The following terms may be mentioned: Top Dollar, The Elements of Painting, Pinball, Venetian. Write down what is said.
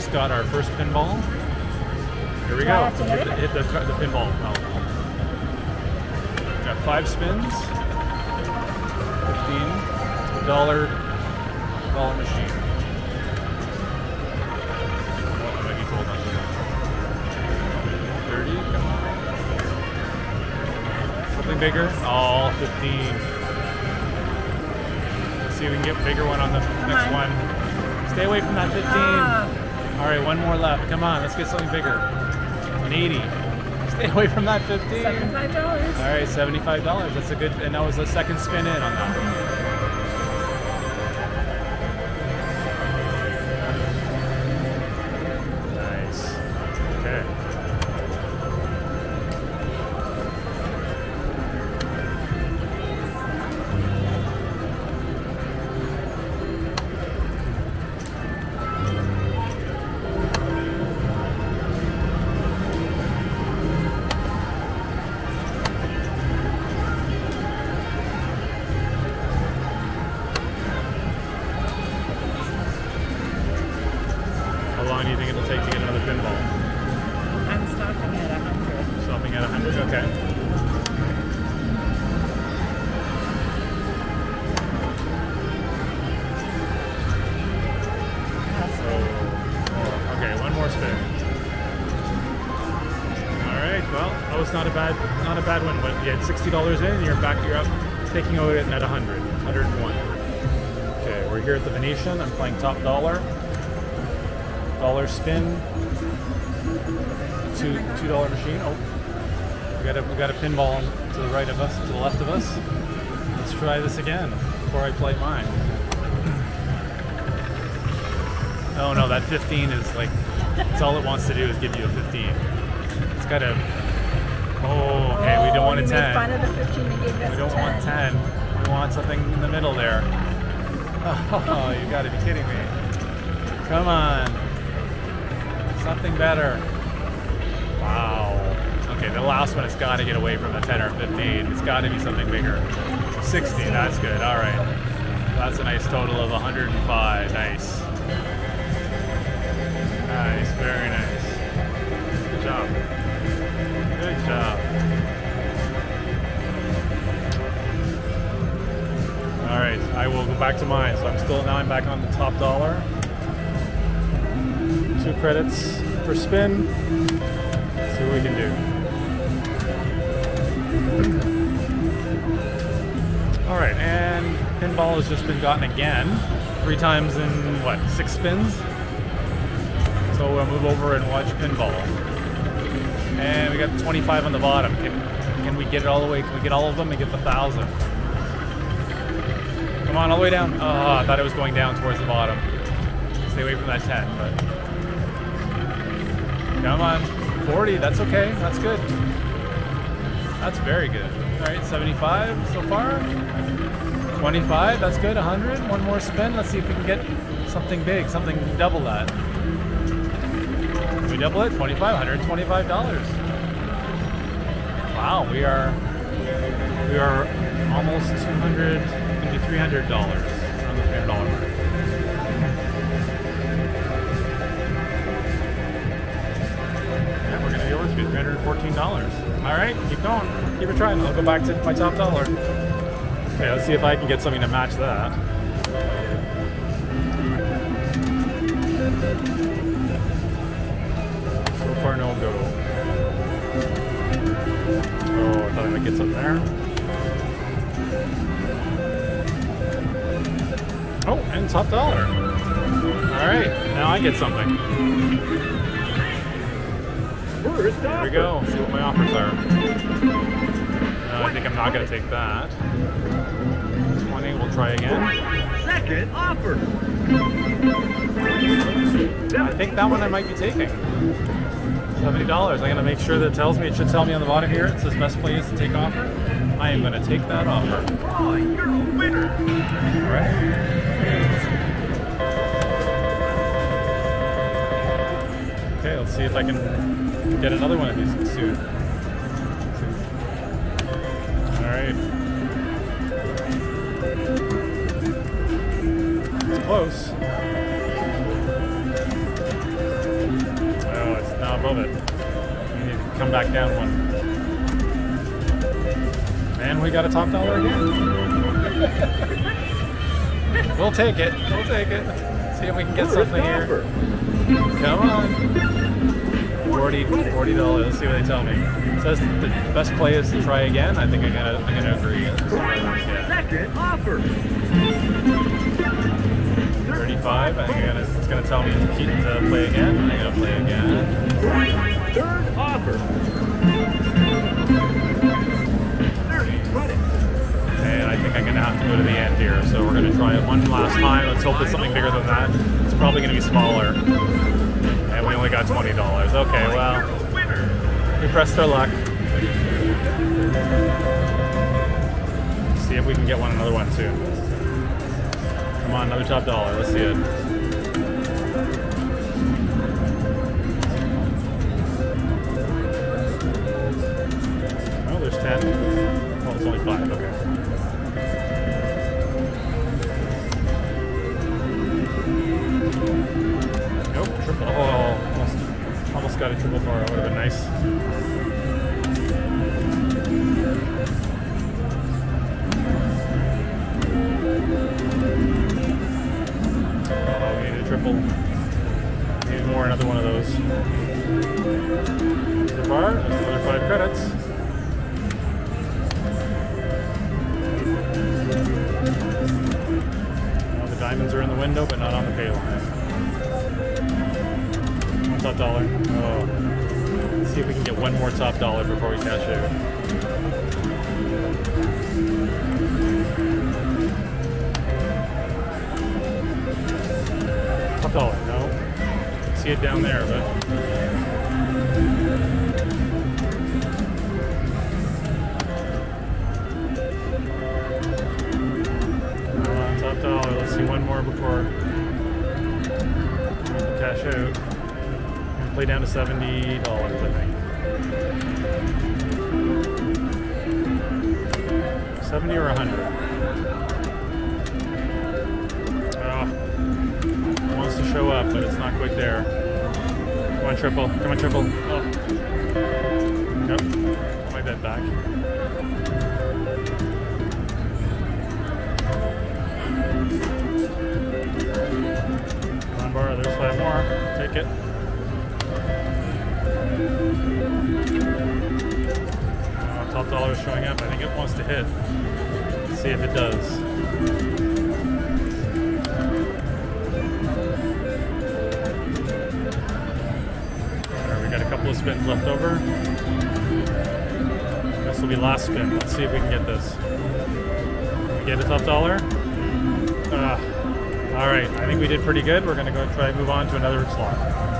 just got our first pinball. Here we go. Hit the pinball. Oh. Got 5 spins. $15 machine. Oh, I need to hold on to that. 30. Come on. Something bigger. Oh, 15. Let's see if we can get a bigger one on the next one. Stay away from that 15. All right, one more left. Come on, let's get something bigger. An 80. Stay away from that 15. $75. All right, $75. That's a good, and that was the second spin in on that one. Nice. How long do you think it'll take to get another pinball? I'm stopping at 100. Stopping at 100, okay. Oh, okay, one more spin. All right, well, that was not a bad one, but you had $60 in and you're up taking over it at 100, 101. Okay, we're here at the Venetian. I'm playing Top Dollar. Dollar spin, $2 machine. Oh, we got a pinball to the right of us, to the left of us. Let's try this again before I play mine. Oh no, that 15 is like, it's all it wants to do is give you a 15. It's got a. Oh, okay. We don't want a 10. Fun of the 15 and gave us we don't a 10. Want 10. We want something in the middle there. Oh, you got to be kidding me! Come on. Something better. Wow. Okay, the last one, it's got to get away from the 10 or 15. It's got to be something bigger. 60, that's good. All right. That's a nice total of 105. Nice. Nice, very nice. Good job. Good job. All right, I will go back to mine. So now I'm back on the Top Dollar. 2 credits per spin. Let's see what we can do. All right, and pinball has just been gotten again. 3 times in, what, 6 spins? So we'll move over and watch pinball. And we got 25 on the bottom. Can we get it all the way? Can we get all of them and get the 1,000? Come on, all the way down. Oh, I thought it was going down towards the bottom. Stay away from that 10, but. Come on, 40, that's okay, that's good. That's very good. All right, 75 so far. 25, that's good, 100. One more spin, let's see if we can get something big, something double that. Can we double it? 25, $125. Wow, we are almost 200, maybe $300 on the $300 mark. $314. All right, keep going. Keep it trying. I'll go back to my Top Dollar. Okay, let's see if I can get something to match that. So far, no go. Oh, I thought I might get something there. Oh, and Top Dollar. All right, now I get something. There we go, see what my offers are. No, I think I'm not going to take that. 20, we'll try again. Second offer! I think that one I might be taking. $70, I'm going to make sure that it tells me, it should tell me on the bottom here, it says best place to take offer. I am going to take that offer. Oh, you're a winner! Alright. Okay, let's see if I can get another one of these soon. Alright. It's close. above it. You need to come back down one. And we got a top dollar again. We'll take it. We'll take it. See if we can get something here. Come on. $40. Let's see what they tell me. It says the best play is to try again. I think I'm gonna agree. Second offer. 35. I think it's gonna tell me to keep to play again. I'm gonna play again. Third offer. And I think I'm going to have to go to the end here, so we're going to try it one last time. Let's hope it's something bigger than that. It's probably going to be smaller. And we only got $20. Okay, well, we pressed our luck. Let's see if we can get another one soon. Come on, another top dollar. Let's see it. Oh, there's 10. Oh, it's only 5, okay. Nope, triple. Oh, almost got a triple bar. That would have been nice. Oh, we need a triple. Need more, another one of those. Another bar, that's another 5 credits. Diamonds are in the window, but not on the pay line. Top dollar. Oh. Let's see if we can get one more top dollar before we cash out. Top dollar, no. See it down there, but. Top dollar. One more before cash out. Play down to $70, I think. 70 or 100. Oh, it wants to show up, but it's not quite there. Come on, triple. Come on, triple. Oh. Nope. I'll make that back. Bar, there's 5 more. Take it. Top dollar is showing up. I think it wants to hit. Let's see if it does. Alright, we got a couple of spins left over. This will be last spin. Let's see if we can get this. Can we get a top dollar? Alright, I think we did pretty good. We're going to go try and move on to another slot.